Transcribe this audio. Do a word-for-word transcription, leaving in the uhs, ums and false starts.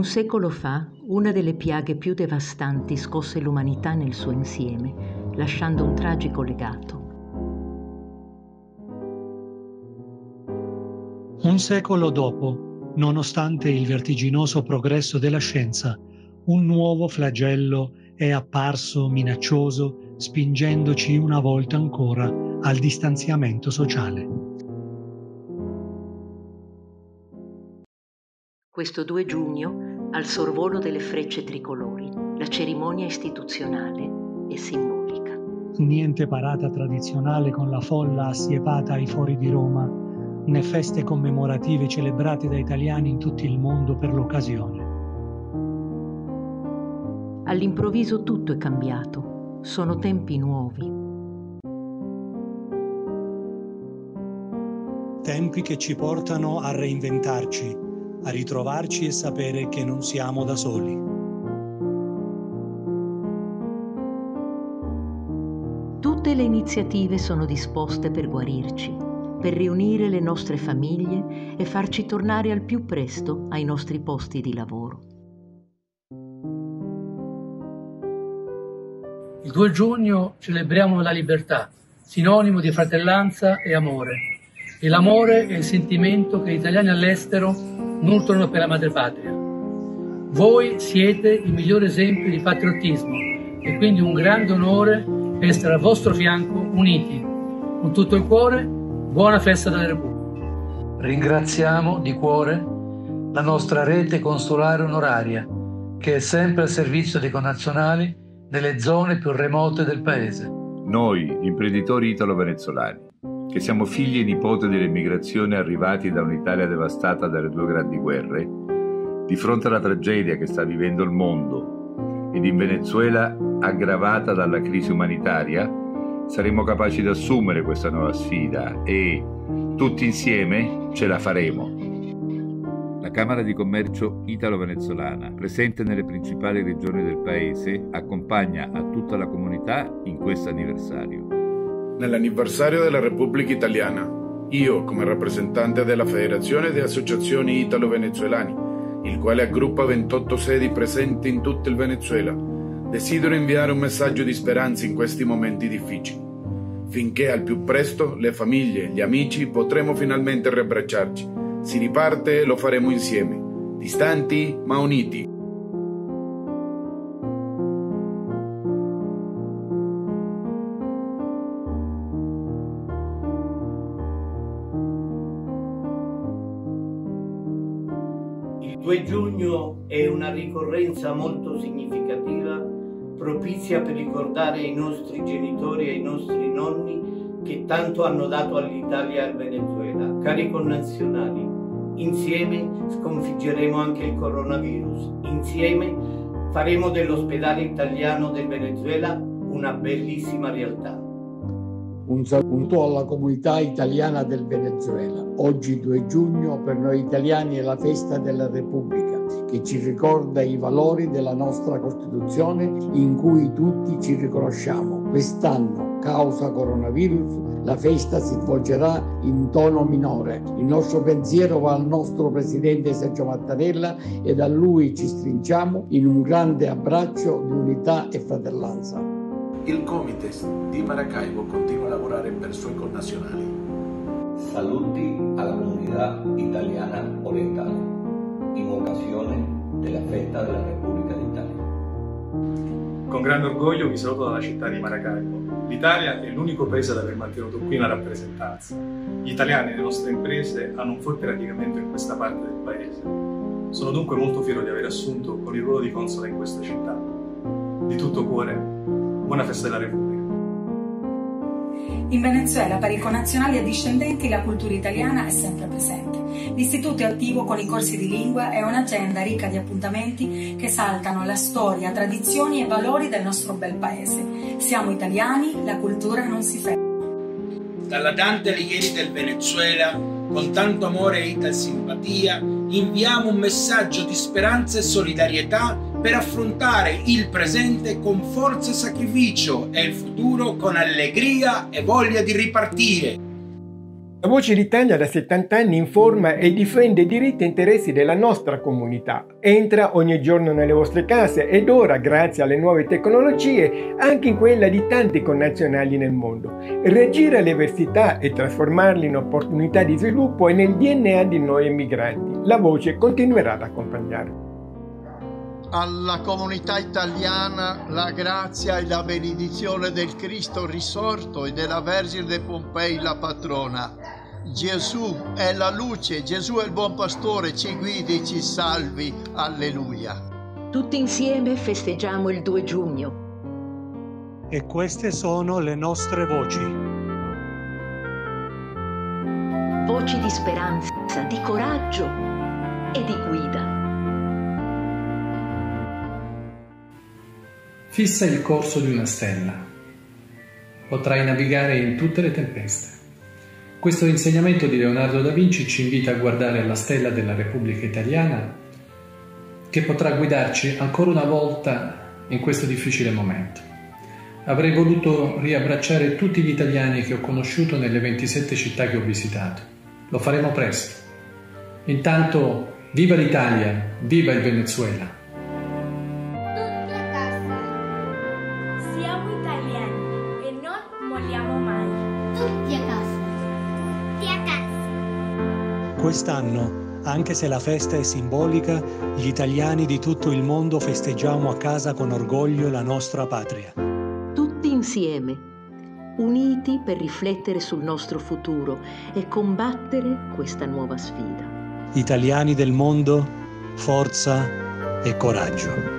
Un secolo fa, una delle piaghe più devastanti scosse l'umanità nel suo insieme, lasciando un tragico legato. Un secolo dopo, nonostante il vertiginoso progresso della scienza, un nuovo flagello è apparso minaccioso, spingendoci una volta ancora al distanziamento sociale. Questo due giugno, al sorvolo delle Frecce Tricolori, la cerimonia istituzionale e simbolica. Niente parata tradizionale con la folla assiepata ai fori di Roma, né feste commemorative celebrate da italiani in tutto il mondo per l'occasione. All'improvviso tutto è cambiato, sono tempi nuovi. Tempi che ci portano a reinventarci, a ritrovarci e sapere che non siamo da soli. Tutte le iniziative sono disposte per guarirci, per riunire le nostre famiglie e farci tornare al più presto ai nostri posti di lavoro. Il due giugno celebriamo la libertà, sinonimo di fratellanza e amore. E l'amore è il sentimento che gli italiani all'estero nutrono per la madrepatria. Voi siete il migliore esempio di patriottismo e quindi un grande onore essere al vostro fianco uniti. Con tutto il cuore, buona festa della Repubblica. Ringraziamo di cuore la nostra rete consolare onoraria, che è sempre al servizio dei connazionali nelle zone più remote del paese. Noi, imprenditori italo-venezolani, che siamo figli e nipoti dell'emigrazione arrivati da un'Italia devastata dalle due grandi guerre, di fronte alla tragedia che sta vivendo il mondo ed in Venezuela aggravata dalla crisi umanitaria, saremo capaci di assumere questa nuova sfida e tutti insieme ce la faremo. La Camera di Commercio Italo-Venezolana, presente nelle principali regioni del Paese, accompagna a tutta la comunità in questo anniversario. Nell'anniversario della Repubblica Italiana, io, come rappresentante della Federazione di Associazioni Italo-Venezuelani, il quale aggruppa ventotto sedi presenti in tutto il Venezuela, desidero inviare un messaggio di speranza in questi momenti difficili. Finché al più presto le famiglie, gli amici potremo finalmente riabbracciarci. Si riparte e lo faremo insieme, distanti ma uniti. Il due giugno è una ricorrenza molto significativa, propizia per ricordare ai nostri genitori e ai nostri nonni che tanto hanno dato all'Italia e al Venezuela. Cari connazionali, insieme sconfiggeremo anche il coronavirus, insieme faremo dell'ospedale italiano del Venezuela una bellissima realtà. Un saluto alla comunità italiana del Venezuela. Oggi due giugno per noi italiani è la festa della Repubblica, che ci ricorda i valori della nostra Costituzione in cui tutti ci riconosciamo. Quest'anno, causa coronavirus, la festa si svolgerà in tono minore. Il nostro pensiero va al nostro presidente Sergio Mattarella e da lui ci stringiamo in un grande abbraccio di unità e fratellanza. Il Comites di Maracaibo continua a lavorare per i suoi connazionali. Saluti alla comunità italiana orientale in occasione della festa della Repubblica d'Italia. Con grande orgoglio vi saluto dalla città di Maracaibo. L'Italia è l'unico paese ad aver mantenuto qui una rappresentanza. Gli italiani e le nostre imprese hanno un forte radicamento in questa parte del paese. Sono dunque molto fiero di aver assunto con il ruolo di console in questa città. Di tutto cuore, buona festa della Repubblica. In Venezuela, per i connazionali e discendenti, la cultura italiana è sempre presente. L'istituto è attivo con i corsi di lingua e un'agenda ricca di appuntamenti che saltano la storia, tradizioni e valori del nostro bel paese. Siamo italiani, la cultura non si ferma. Dalla Dante Alighieri del Venezuela, con tanto amore e simpatia, inviamo un messaggio di speranza e solidarietà per affrontare il presente con forza e sacrificio e il futuro con allegria e voglia di ripartire. La Voce d'Italia da settant'anni informa e difende i diritti e interessi della nostra comunità. Entra ogni giorno nelle vostre case ed ora, grazie alle nuove tecnologie, anche in quella di tanti connazionali nel mondo. Reagire alle avversità e trasformarle in opportunità di sviluppo è nel D N A di noi emigranti. La Voce continuerà ad accompagnarvi. Alla comunità italiana la grazia e la benedizione del Cristo risorto e della Vergine di Pompei, la patrona. Gesù è la luce, Gesù è il buon pastore, ci guidi, ci salvi. Alleluia. Tutti insieme festeggiamo il due giugno. E queste sono le nostre voci. Voci di speranza, di coraggio e di guida. Fissa il corso di una stella, potrai navigare in tutte le tempeste. Questo insegnamento di Leonardo da Vinci ci invita a guardare alla stella della Repubblica Italiana, che potrà guidarci ancora una volta in questo difficile momento. Avrei voluto riabbracciare tutti gli italiani che ho conosciuto nelle ventisette città che ho visitato. Lo faremo presto. Intanto, viva l'Italia, viva il Venezuela! Quest'anno, anche se la festa è simbolica, gli italiani di tutto il mondo festeggiamo a casa con orgoglio la nostra patria. Tutti insieme, uniti per riflettere sul nostro futuro e combattere questa nuova sfida. Italiani del mondo, forza e coraggio.